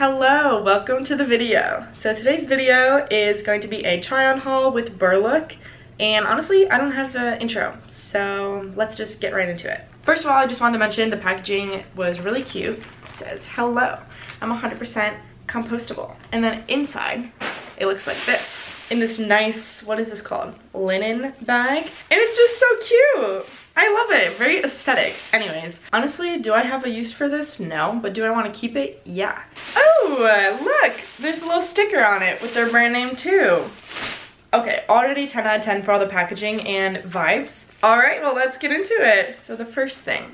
Hello, welcome to the video. So today's video is going to be a try on haul with Berlook, and honestly I don't have an intro, so let's just get right into it. First of all, I just wanted to mention the packaging was really cute. It says, "Hello, I'm 100% compostable." And then inside it looks like this, in this nice, what is this called, linen bag, and it's just so cute. I love it. Very aesthetic. Anyways, honestly, do I have a use for this? No. But do I want to keep it? Yeah. Oh, look, there's a little sticker on it with their brand name too. Okay, already 10 out of 10 for all the packaging and vibes. All right, well, let's get into it. So the first thing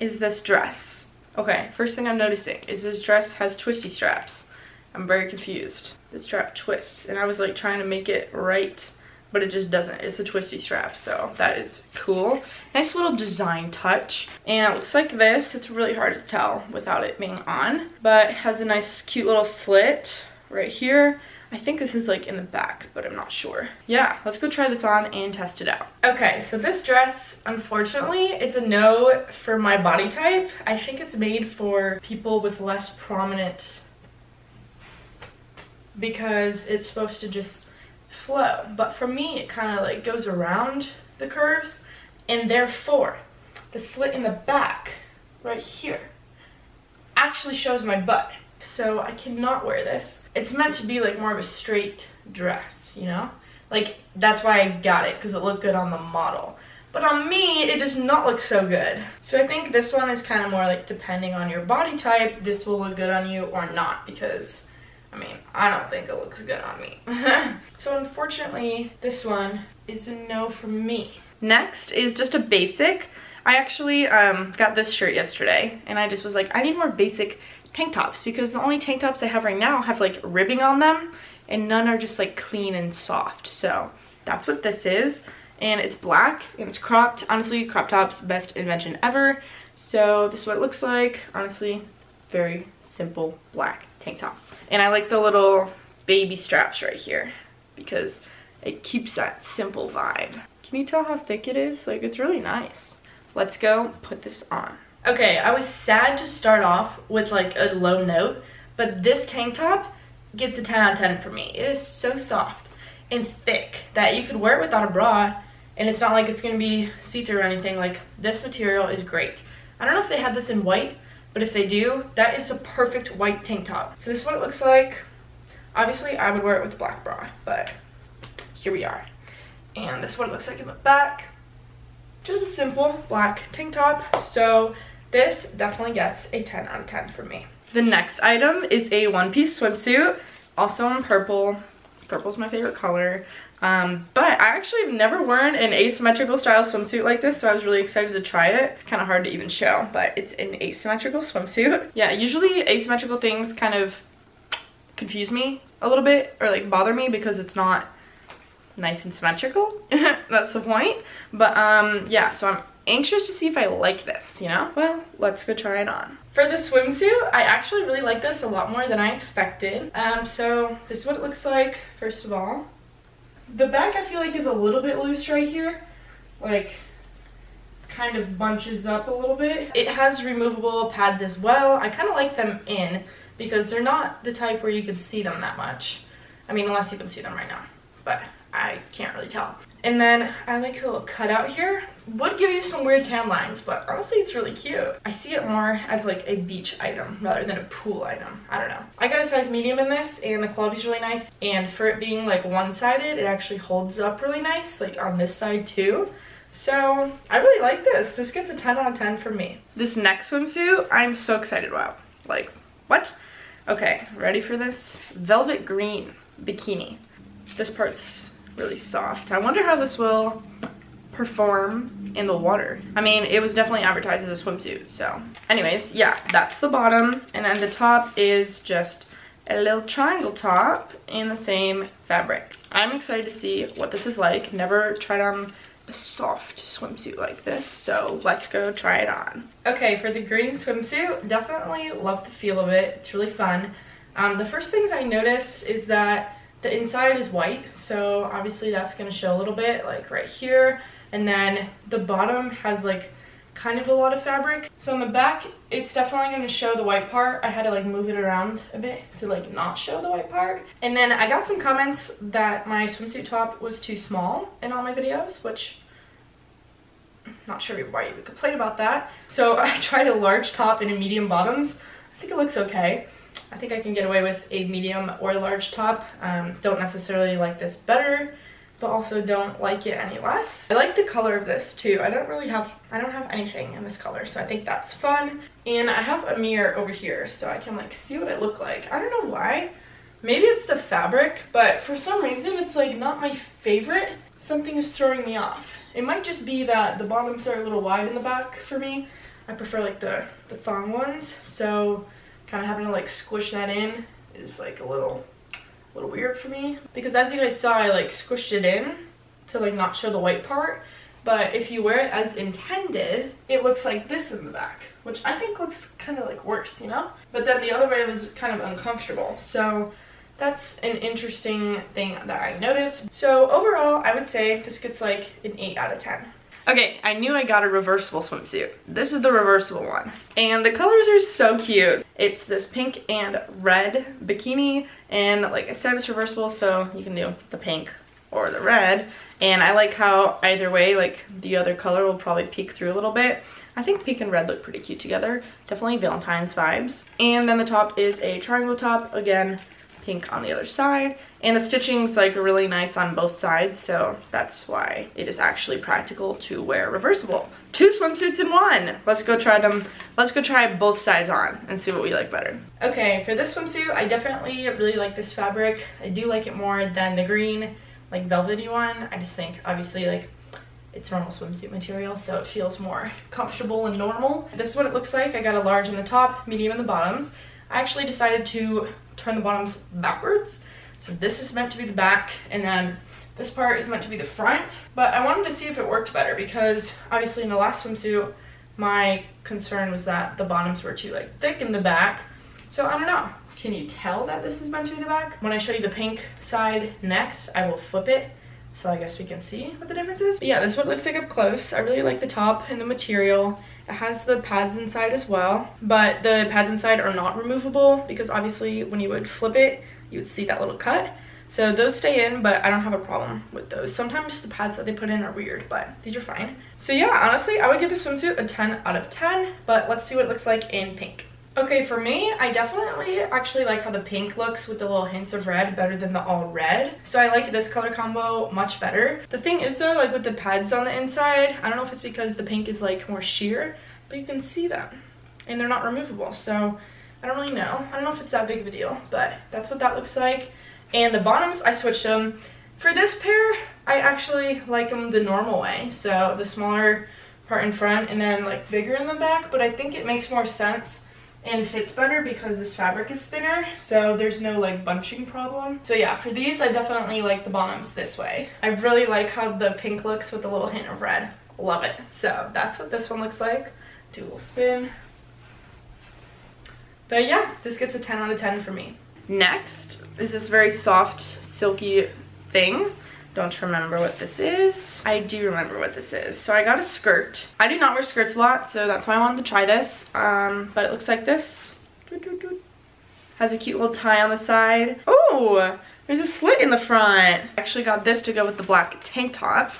is this dress. Okay, first thing I'm noticing is this dress has twisty straps. I'm very confused. The strap twists, and I was like trying to make it right, but it just doesn't. It's a twisty strap, so that is cool. Nice little design touch. And it looks like this. It's really hard to tell without it being on, but it has a nice cute little slit right here. I think this is like in the back, but I'm not sure. Yeah, let's go try this on and test it out. Okay, so this dress, unfortunately, it's a no for my body type. I think it's made for people with less prominent, because it's supposed to just flow, but for me it kind of like goes around the curves, and therefore the slit in the back right here actually shows my butt, so I cannot wear this. It's meant to be like more of a straight dress, you know, like that's why I got it, because it looked good on the model, but on me it does not look so good. So I think this one is kind of more like, depending on your body type, this will look good on you or not, because I mean, I don't think it looks good on me. So unfortunately, this one is a no for me. Next is just a basic. I actually got this shirt yesterday, and I just was like, I need more basic tank tops, because the only tank tops I have right now have like ribbing on them, and none are just like clean and soft. So that's what this is, and it's black, and it's cropped. Honestly, crop tops, best invention ever. So this is what it looks like. Honestly, very simple black tank top. And I like the little baby straps right here, because it keeps that simple vibe. Can you tell how thick it is? Like, it's really nice. Let's go put this on. Okay, I was sad to start off with like a low note, but this tank top gets a 10 out of 10 for me. It is so soft and thick that you could wear it without a bra, and it's not like it's gonna be see-through or anything. Like, this material is great. I don't know if they had this in white, but if they do, that is the perfect white tank top. So this is what it looks like. Obviously, I would wear it with a black bra, but here we are. And this is what it looks like in the back. Just a simple black tank top. So this definitely gets a 10 out of 10 for me. The next item is a one-piece swimsuit, also in purple. Purple's my favorite color. But I actually have never worn an asymmetrical style swimsuit like this, so I was really excited to try it. It's kind of hard to even show, but it's an asymmetrical swimsuit. Yeah, usually asymmetrical things kind of confuse me a little bit, or like bother me, because it's not nice and symmetrical. That's the point. But yeah, so I'm anxious to see if I like this, you know? Well, let's go try it on. For the swimsuit, I actually really like this a lot more than I expected. So this is what it looks like, first of all. The back, I feel like, is a little bit loose right here, like kind of bunches up a little bit. It has removable pads as well. I kind of like them in, because they're not the type where you can see them that much. I mean, unless you can see them right now, but I can't really tell. And then I like a little cutout here. Would give you some weird tan lines, but honestly it's really cute. I see it more as like a beach item rather than a pool item. I don't know. I got a size medium in this, and the quality's really nice. And for it being like one-sided, it actually holds up really nice, like on this side too. So I really like this. This gets a 10 out of 10 for me. This next swimsuit, I'm so excited about. Like, what? Okay, ready for this? Velvet green bikini. This part's really soft. I wonder how this will perform in the water. I mean, it was definitely advertised as a swimsuit, so. Anyways, yeah, that's the bottom. And then the top is just a little triangle top in the same fabric. I'm excited to see what this is like. Never tried on a soft swimsuit like this, so let's go try it on. Okay, for the green swimsuit, definitely love the feel of it. It's really fun. The first things I noticed is that the inside is white, so obviously that's gonna show a little bit, like right here. And then the bottom has like kind of a lot of fabric. So on the back, It's definitely going to show the white part. I had to like move it around a bit to like not show the white part. And then I got some comments that my swimsuit top was too small in all my videos, which I'm not sure why you would complain about that. So I tried a large top and a medium bottoms. I think it looks okay. I think I can get away with a medium or a large top. Don't necessarily like this better, but also don't like it any less. I like the color of this too. I don't have anything in this color, so I think that's fun. And I have a mirror over here so I can like see what I look like. I don't know why. Maybe it's the fabric, but for some reason it's like not my favorite. Something is throwing me off. It might just be that the bottoms are a little wide in the back for me. I prefer like the thong ones, so kind of having to like squish that in is like a little weird for me, because as you guys saw, I like squished it in to like not show the white part. But if you wear it as intended, it looks like this in the back, which I think looks kind of like worse, you know? But then the other way was kind of uncomfortable, so that's an interesting thing that I noticed. So overall, I would say this gets like an 8 out of 10. Okay, I knew I got a reversible swimsuit. This is the reversible one. And the colors are so cute. It's this pink and red bikini. And like I said, it's reversible, so you can do the pink or the red. And I like how either way, like the other color will probably peek through a little bit. I think pink and red look pretty cute together. Definitely Valentine's vibes. And then the top is a triangle top. Again, pink on the other side, and the stitching's like really nice on both sides, so that's why it is actually practical to wear reversible. Two swimsuits in one! Let's go try them. Let's go try both sides on and see what we like better. Okay, for this swimsuit, I definitely really like this fabric. I do like it more than the green, like velvety one. I just think, obviously, like it's normal swimsuit material, so it feels more comfortable and normal. This is what it looks like. I got a large in the top, medium in the bottoms. I actually decided to turn the bottoms backwards, so this is meant to be the back and then this part is meant to be the front, but I wanted to see if it worked better, because obviously in the last swimsuit my concern was that the bottoms were too like thick in the back. So I don't know, can you tell that this is meant to be the back? When I show you the pink side next, I will flip it, so I guess we can see what the difference is. But yeah, this is what it looks like up close. I really like the top and the material. It has the pads inside as well, but the pads inside are not removable, because obviously when you would flip it, you would see that little cut. So those stay in, but I don't have a problem with those. Sometimes the pads that they put in are weird, but these are fine. So yeah, honestly, I would give this swimsuit a 10 out of 10, but let's see what it looks like in pink. Okay, for me, I definitely actually like how the pink looks with the little hints of red better than the all red. So I like this color combo much better. The thing is though, like with the pads on the inside, I don't know if it's because the pink is like more sheer, but you can see them and they're not removable. So I don't really know. I don't know if it's that big of a deal, but that's what that looks like. And the bottoms, I switched them. For this pair, I actually like them the normal way. So the smaller part in front and then like bigger in the back, but I think it makes more sense and fits better because this fabric is thinner, so there's no like bunching problem. So yeah, for these I definitely like the bottoms this way. I really like how the pink looks with a little hint of red. Love it. So that's what this one looks like. Do a little spin. But yeah, this gets a 10 out of 10 for me. Next is this very soft silky thing. Don't remember what this is. I do remember what this is. So I got a skirt. I do not wear skirts a lot, so that's why I wanted to try this. But it looks like this. Has a cute little tie on the side. Oh, there's a slit in the front. I actually got this to go with the black tank top.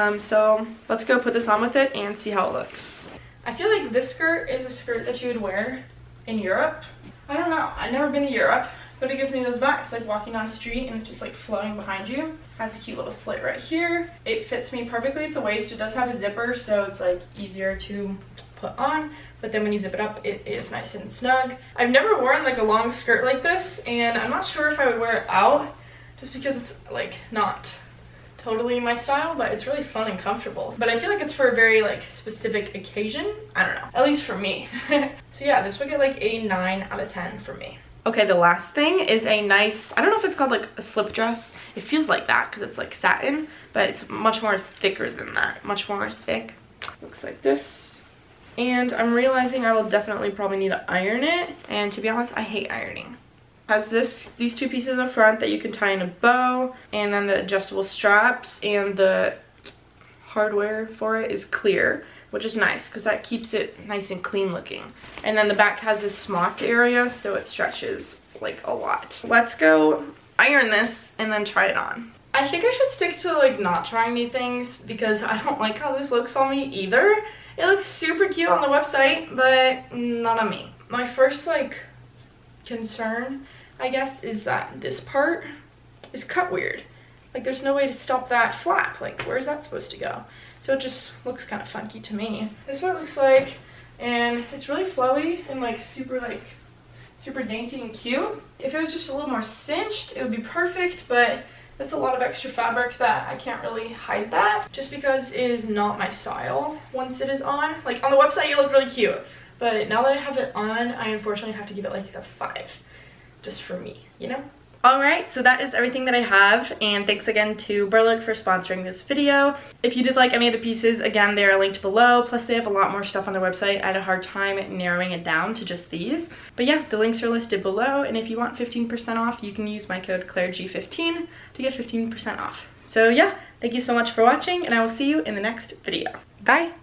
So let's go put this on with it and see how it looks. I feel like this skirt is a skirt that you would wear in Europe. I don't know, I've never been to Europe, but it gives me those vibes, like walking down a street and it's just like flowing behind you. Has a cute little slit right here. It fits me perfectly at the waist. It does have a zipper, so it's like easier to put on, but then when you zip it up, it is nice and snug. I've never worn like a long skirt like this, and I'm not sure if I would wear it out, just because it's like not totally my style, but it's really fun and comfortable. But I feel like it's for a very like specific occasion. I don't know, at least for me. So yeah, this would get like a 9 out of 10 for me. Okay, the last thing is a nice, I don't know if it's called like a slip dress. It feels like that because it's like satin, but it's much more thicker than that. Much more thick. Looks like this. And I'm realizing I will definitely probably need to iron it. And to be honest, I hate ironing. Has these two pieces in the front that you can tie in a bow, and then the adjustable straps, and the hardware for it is clear. which is nice because that keeps it nice and clean looking. And then the back has this smocked area, so it stretches like a lot. Let's go iron this and then try it on. I think I should stick to like not trying new things because I don't like how this looks on me either. It looks super cute on the website, but not on me. My first like concern, I guess, is that this part is cut weird. Like there's no way to stop that flap. Like where's that supposed to go? So it just looks kind of funky to me. This is what it looks like, and it's really flowy and like super dainty and cute. If it was just a little more cinched, it would be perfect, but that's a lot of extra fabric that I can't really hide that just because it is not my style once it is on. Like on the website you look really cute, but now that I have it on, I unfortunately have to give it like a 5 just for me, you know? Alright, so that is everything that I have, and thanks again to Berlook for sponsoring this video. If you did like any of the pieces, again, they are linked below, plus they have a lot more stuff on their website. I had a hard time narrowing it down to just these. But yeah, the links are listed below, and if you want 15% off, you can use my code ClaireG15 to get 15% off. So yeah, thank you so much for watching, and I will see you in the next video. Bye!